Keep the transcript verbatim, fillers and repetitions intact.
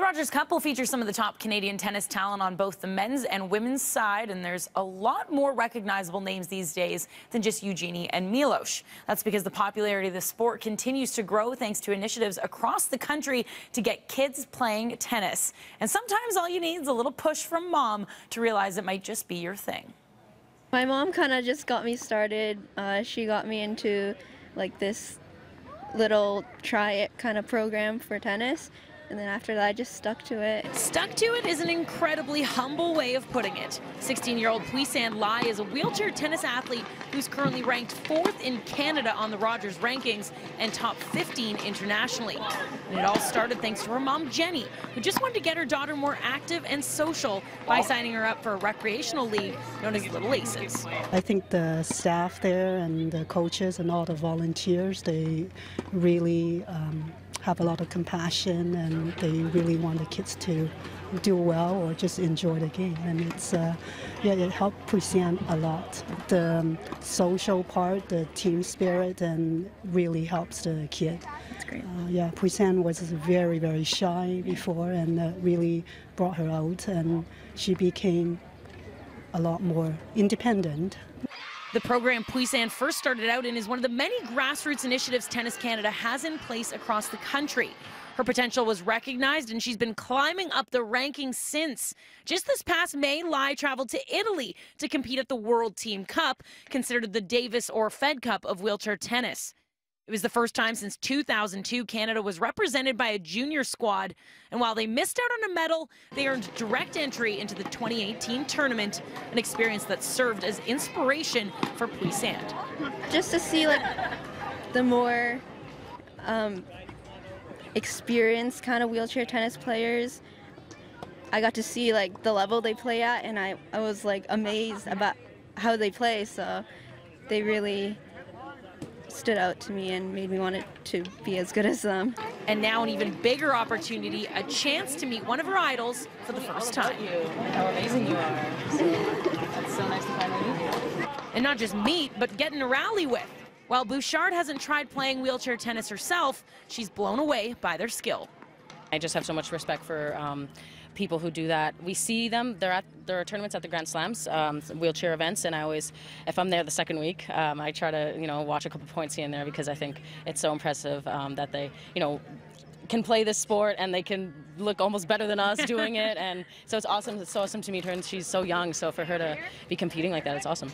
The Rogers Cup will feature some of the top Canadian tennis talent on both the men's and women's side, and there's a lot more recognizable names these days than just Eugenie and Milos. That's because the popularity of the sport continues to grow thanks to initiatives across the country to get kids playing tennis. And sometimes all you need is a little push from mom to realize it might just be your thing. My mom kind of just got me started. Uh, she got me into like this little try it kind of program for tennis. And then after that, I just stuck to it. Stuck to it is an incredibly humble way of putting it. sixteen-year-old Puisand Lai is a wheelchair tennis athlete who's currently ranked fourth in Canada on the Rogers rankings and top fifteen internationally. And it all started thanks to her mom, Jenny, who just wanted to get her daughter more active and social by signing her up for a recreational league known as Little Aces. I think the staff there and the coaches and all the volunteers, they really um, have a lot of compassion, and they really want the kids to do well or just enjoy the game. And it's, uh, yeah, it helped Puisand a lot. The um, social part, the team spirit, and really helps the kid. That's great. Uh, yeah, Puisand was very, very shy before, and uh, really brought her out, and she became a lot more independent. The program Puisand first started out in is one of the many grassroots initiatives Tennis Canada has in place across the country. Her potential was recognized, and she's been climbing up the rankings since. Just this past May, Lai traveled to Italy to compete at the World Team Cup, considered the Davis or Fed Cup of wheelchair tennis. It was the first time since two thousand two Canada was represented by a junior squad, and while they missed out on a medal, they earned direct entry into the twenty eighteen tournament, an experience that served as inspiration for Puisand. Just to see like the more um, experienced kind of wheelchair tennis players, I got to see like the level they play at, and I, I was like amazed about how they play, so they really stood out to me and made me want it to be as good as them. And now an even bigger opportunity, a chance to meet one of her idols for the first time. You, how amazing you are. So, that's so nice to finally meet you. And not just meet, but get in a rally with. While Bouchard hasn't tried playing wheelchair tennis herself, she's blown away by their skill. I just have so much respect for um, people who do that. We see them, they're at, there are tournaments at the Grand Slams, um, wheelchair events, and I always, if I'm there the second week, um, I try to, you know, watch a couple points here and there, because I think it's so impressive um, that they, you know, can play this sport, and they can look almost better than us doing it, and so it's awesome, it's so awesome to meet her, and she's so young, so for her to be competing like that, it's awesome.